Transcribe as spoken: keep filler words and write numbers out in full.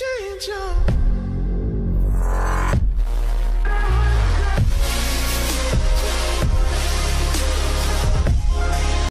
change your